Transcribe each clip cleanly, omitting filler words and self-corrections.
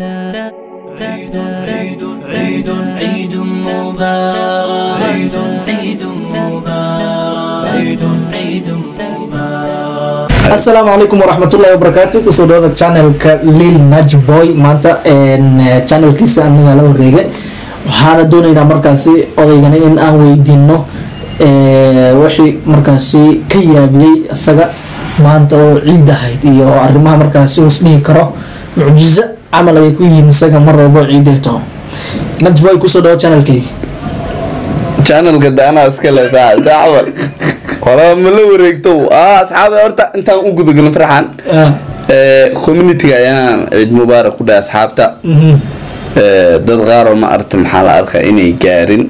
عيد عيد عيد عيد مبارك عيد عيد مبارك عيد عيد مبارك. Assalamualaikum warahmatullahi wabarakatuh. Kusodot channel Khalil Najboy manta and channel kisah ningalo rege. Waxaana doonaynaa markaasi odaygana in aan weydiino wixii markaasi ka yaabiyay isaga maanta oo ciidahayd iyo arrimaha markaasi uu isni karo mucjiso amal ay ku yihiin isaga mar walba ciideeto. Najboy ku soo dhaw channelkayga. Channelka daana iska la taabal. Wala ma la wareegto. Asxaabay horta intaan u gudagalin farxan. Community-ga ayaan ciid mubaarak u dhaay asxaabta. dad gaar ma artay maxal arka inay gaarin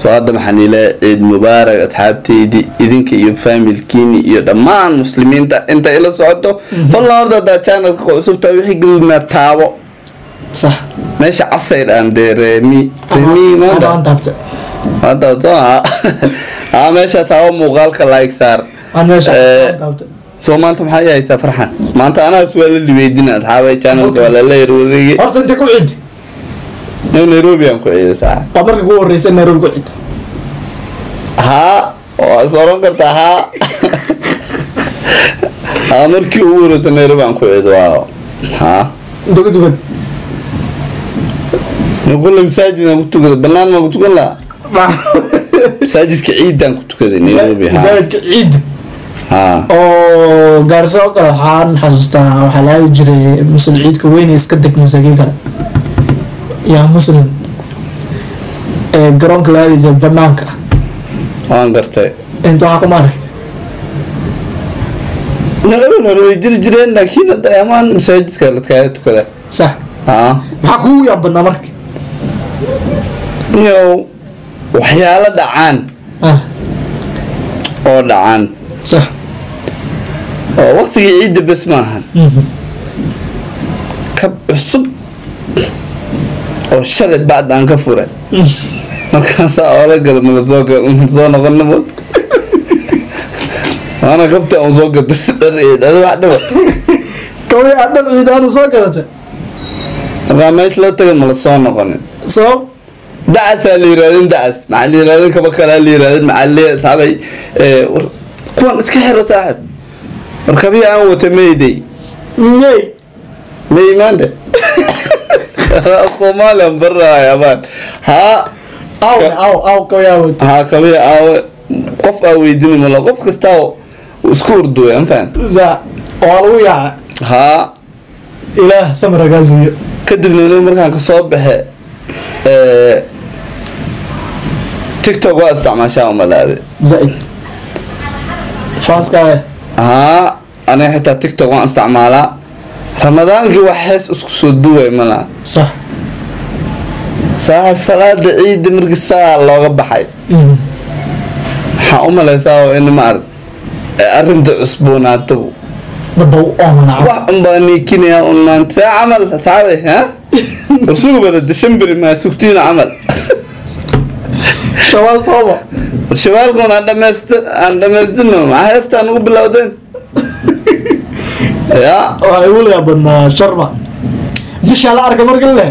soo hadda maxan ila ciid mubaarak asxaabteedii idinka iyo familkiini iyo dhammaan muslimiinta inta ila socdo wallahi horda da channel ku cusubta wixii gudna taabo sax meesha asayr aan deeremi remiina hadda taa meesha taabo muuqaalka like saar aan meesha taabta سومانتم حاجة يا فرحان ما أنت أنا سؤال اللي بيدينا تحاول تشانلك ولا لا يروي أرسل أنت كويت نيروبي أنكو إيه ساعة طبعا كويت ريسن نيروبي كويت ها صارون كرتها أمر كيورو تنيروبي أنكو إيه دواء ها دكتور دكتور نقول مساجدنا كتير بنان ما كتير لا مساجد كعيد أنكو كتير نيروبي مساجد كعيد أو جارسوك الحان حسوسته وحلاي جري مسلم عيد كوين يسكتك مساجين كلا يا مسلم جرانك لا يجي بنانك أنا قرتي أنتوا حكم عارف نقول جرين لكن الدائمان مساجد كلا تكاد تكلا صح حكوا يا بنامرك يو وحياله دعان أو دعان صح وقت عيد بس معها كب الصب أو شرد بعد عن كفورة ما كان سأقول لك من الزوج زوجنا غنمون أنا قبت أو زوجة دريد هذا واحد ما كوي عدل دريد أنا زوجة هذا راميت لا تكلم على صانع غنم صو دعس اللي رادين دعس مع اللي رادين كبكرة اللي رادين مع اللي صعبي كون اسكحر صاحب ركبي انا وتميدي مي مي ماند الصومال من برا يا مان ها او كويا ها كويا او قف او يدني من قف كستاو وسكور دو يا فان ذا ورويا ها اله سمر غازي كدب لنا مركان كسو بخه تيك توك واستعمل شاو ملاذ زين فانسكا ها أنا حتى تيك توك وأنا استعمالها رمضان جوا حس أسكسودوي ملا صح صح صلاة عيد مرق الساعة الله غب حي حأم لا يساوي إنه ما أرد أرنت أسبوعنا تو بدو أمنا وهم بني كنيا أمنا تعمل صعبة ها وسوق برد ديسمبر ما سوقتين عمل شوال صعبة شوال كون عندنا مستنو ما هستان وبلاودن يا ويقول يا بن شرمة بيش على أرك مرقلة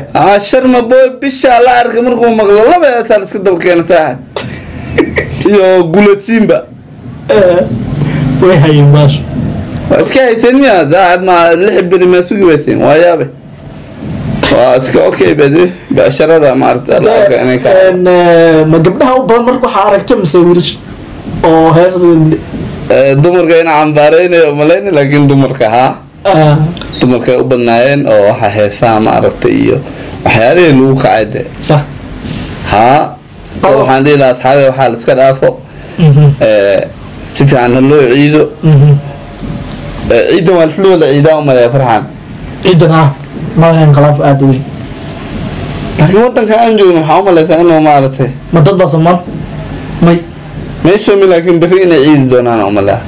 شرمة بوي بيش على أرك مرقوم مغللة بيا ثالث كده كأنه ساحل يا قلت سيمبا ويحيي باش اسكاي سنيا زاد ما لحب المسوي وسين ويابي واسكا اوكي بدي باشرة ما أرد أنا كان ما قبلها وبان مرقو حارك تم سويرش أو هذا دمر كأنا عم بارين وملين لكن دمر كها دمر كأبنائن أو حسام عرفتيه وحيالي لو قاعدة صح ها أو عندي لأصحابي وحال سكر عفو شوف عنه لو عيدو عيدو مثلو لعيدو ما يفرحان عيدنا ما ينقلب أدوي لكن وطن كأن جون حامل لسانه ما عرفته ما تضبط صمت مي ماشي لكن بفين عيد زنان عمله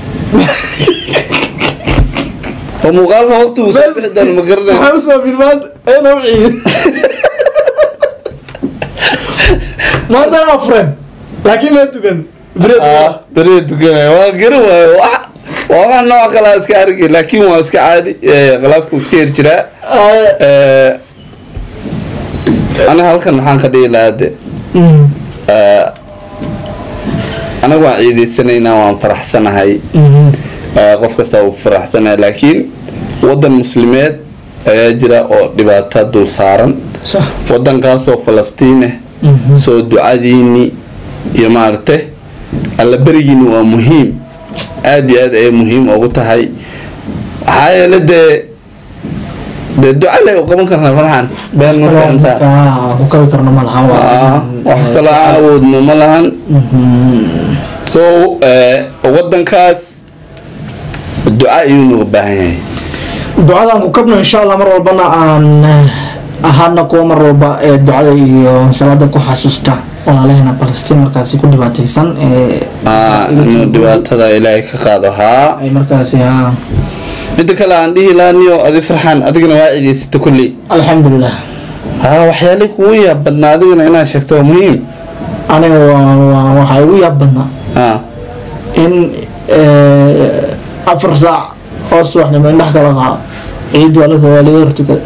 ومقال هوتو وصبح ده المقرن حاسة بالماد أنا عيد ما ده أفرن لكن لا تكن بريد تكن وغيره وواحد نوع كلا أسكارك لكن واسك عادي غلافك وسكير كلا أنا هالكن محن خدي لاد. أنا وعيد السنة نوعا فرح سنة هاي. غفت سو فرح سنة لكن وده المسلمات أجرا أو دبعتها دول صارن. صح. وده قاسو فلسطين. سو دعاديني يمارته على برجين ومهم. أدي مهم أو تهاي. هاي لده. الدعاء لا يقوم كرنا ملحان بين نصين ساعة. وكوي كرنا ملحان. وحصلة عود ملحان. سو ودن كاس الدعاء ينوبه. الدعاء ده مكمل إن شاء الله مرة ربنا أن أهلنا كوا مرة ربنا الدعاء يساعدنا كحاسوستا ولهنا فلسطين مركزي كل دباتيسان. دبات هذا إلهي كقادها. أي مركزيها. أنت كلا عندي لا نيو أدي فرحان أدي جنوا أدي ستكلي الحمد لله وحيالي قوية بدنا أدي جنوا شكتوا مهم أنا وحيوية بدنا إن أفرزع أصو إحنا من نحكي لها عيد ولا ثوالي يرتكل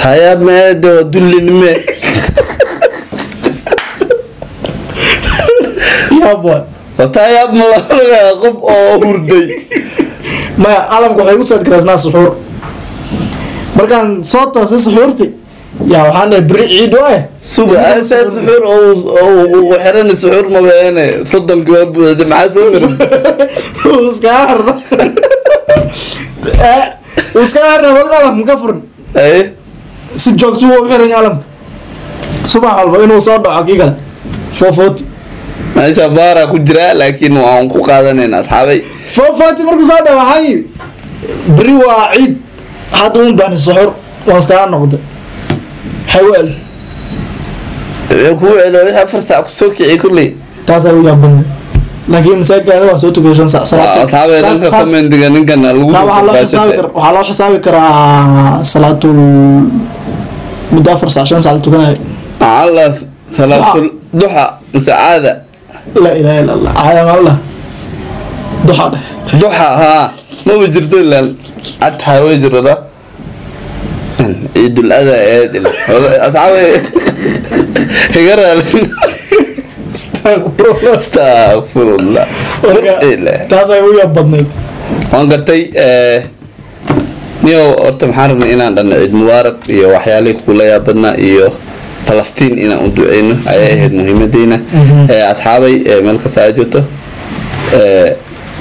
هيا ما دو دل الماء يا بوا وتايا ملا غب أوردي ما أعلم كوحي وصلت كراسنا سحور بركان صوت واسي سحورتي يا وحانا بريء عيدوه سوبا أنسى سحور أو وحراني سحور ما بيانا صد القواب دمعا سحور وسكاهر وسكاهرنا والله مكفرن ايه سجوكتوه وحراني أعلم سوبا حلو إنو صادو حقيقة فوفوتي ماشا بارا كجراء لكن وعنقو قادنين أصحابي فوفاتي مركزات وحي بريوا عيد هادون بان السحور وانستان نقد حوال يكون على فرصة أكسوك يكلي تاسعوا يابن لكن سايك أنا وصوتك يشان صلاة طبعا أنا كمان دكان كنا وحلا حسابك را صلاة المدافع عشان صلاتك أنا على صلاة الضحى مساعدة لا إله إلا الله عالم الله ضحى ها ما وجرت إلا أتحى وجر ذا يدل هذا يدل أتعوي هجرة استغفر الله إلا تازا يويا بطني أنا قرتي نيو أرتم حارم إنا لأن عيد مبارك يا وحيالي كلها يا بطنا يا فلسطين إنا أدعينا أيه المهمة دينا أصحابي ملك سعيدته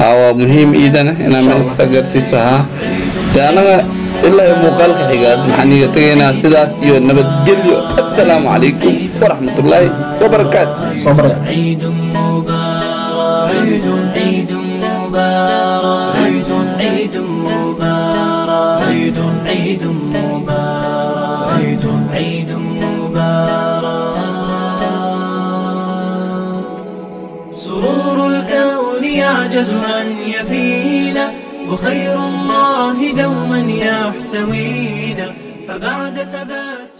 أو مهم إذا أنا مالك تجارسي سها، أنا إلا مقالك حجات محنية تينا سداس يو نبت جليو السلام عليكم ورحمة الله وبركاته. عيد مبارك عيد مبارك عيد مبارك عيد عيد مبارك عيد عيد مبارك سرور الكون يعجز أن يفينا وخير الله دوما يحتوينا فبعد تبات